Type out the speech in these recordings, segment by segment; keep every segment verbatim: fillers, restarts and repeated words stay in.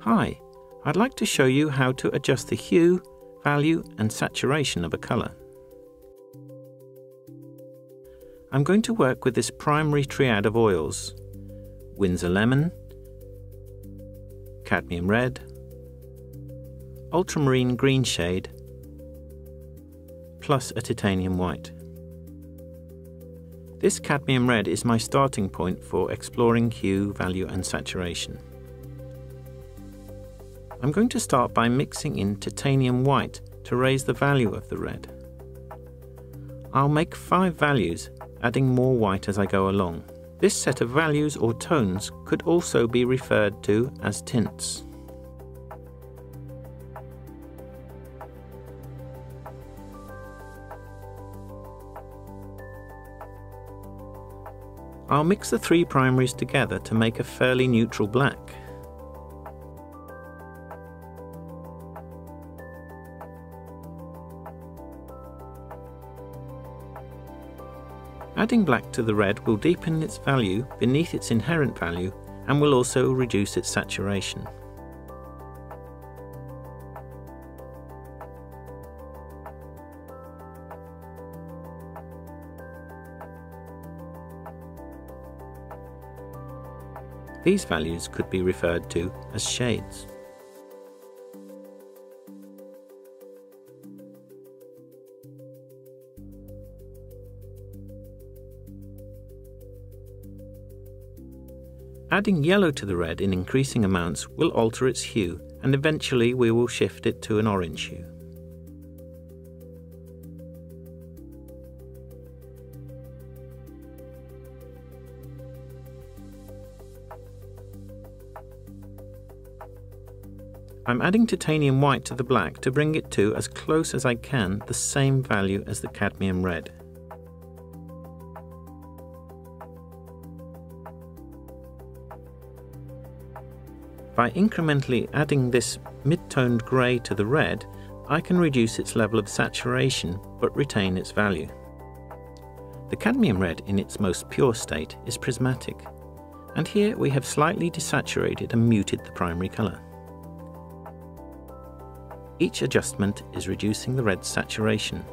Hi, I'd like to show you how to adjust the hue, value and saturation of a colour. I'm going to work with this primary triad of oils, Windsor Lemon, Cadmium Red, Ultramarine Green Shade, plus a Titanium White. This Cadmium Red is my starting point for exploring hue, value and saturation. I'm going to start by mixing in Titanium White to raise the value of the red. I'll make five values, adding more white as I go along. This set of values or tones could also be referred to as tints. I'll mix the three primaries together to make a fairly neutral black. Adding black to the red will deepen its value beneath its inherent value and will also reduce its saturation. These values could be referred to as shades. Adding yellow to the red in increasing amounts will alter its hue, and eventually we will shift it to an orange hue. I'm adding Titanium White to the black to bring it to, as close as I can, the same value as the Cadmium Red. By incrementally adding this mid-toned grey to the red, I can reduce its level of saturation but retain its value. The Cadmium Red in its most pure state is prismatic, and here we have slightly desaturated and muted the primary colour. Each adjustment is reducing the red's saturation,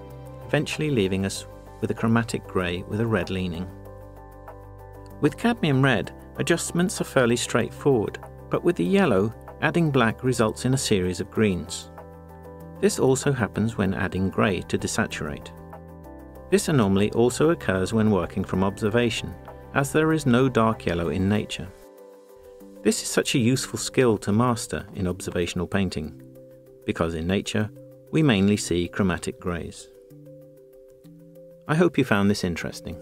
eventually leaving us with a chromatic grey with a red leaning. With Cadmium Red, adjustments are fairly straightforward. But with the yellow, adding black results in a series of greens. This also happens when adding grey to desaturate. This anomaly also occurs when working from observation, as there is no dark yellow in nature. This is such a useful skill to master in observational painting, because in nature, we mainly see chromatic greys. I hope you found this interesting.